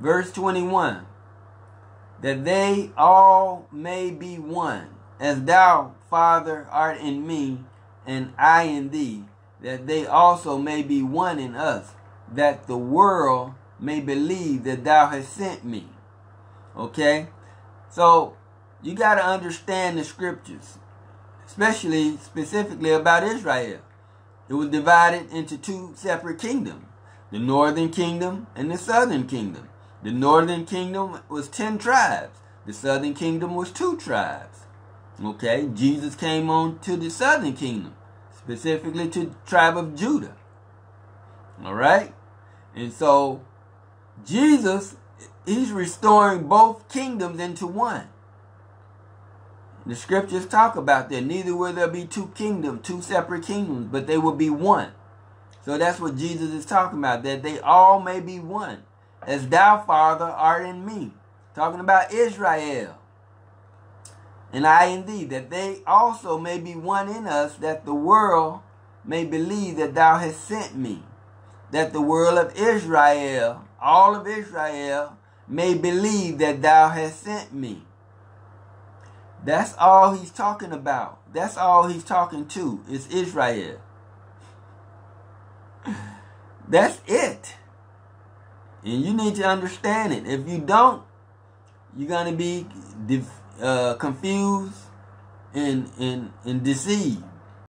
Verse 21. That they all may be one, as thou, Father, art in me, and I in thee, that they also may be one in us, that the world may believe that thou hast sent me. Okay? So, you got to understand the scriptures, specifically about Israel. It was divided into two separate kingdoms, the northern kingdom and the southern kingdom. The northern kingdom was 10 tribes. The southern kingdom was 2 tribes. Okay, Jesus came on to the southern kingdom, specifically to the tribe of Judah. All right? And so, Jesus, he's restoring both kingdoms into one. The scriptures talk about that. Neither will there be two kingdoms, two separate kingdoms, but they will be one. So that's what Jesus is talking about, that they all may be one. As thou, Father, art in me. Talking about Israel. And I in thee, that they also may be one in us, that the world may believe that thou hast sent me. That the world of Israel, all of Israel, may believe that thou hast sent me. That's all he's talking about. That's all he's talking to, is Israel. That's it. And you need to understand it. If you don't, you're going to be confused and deceived.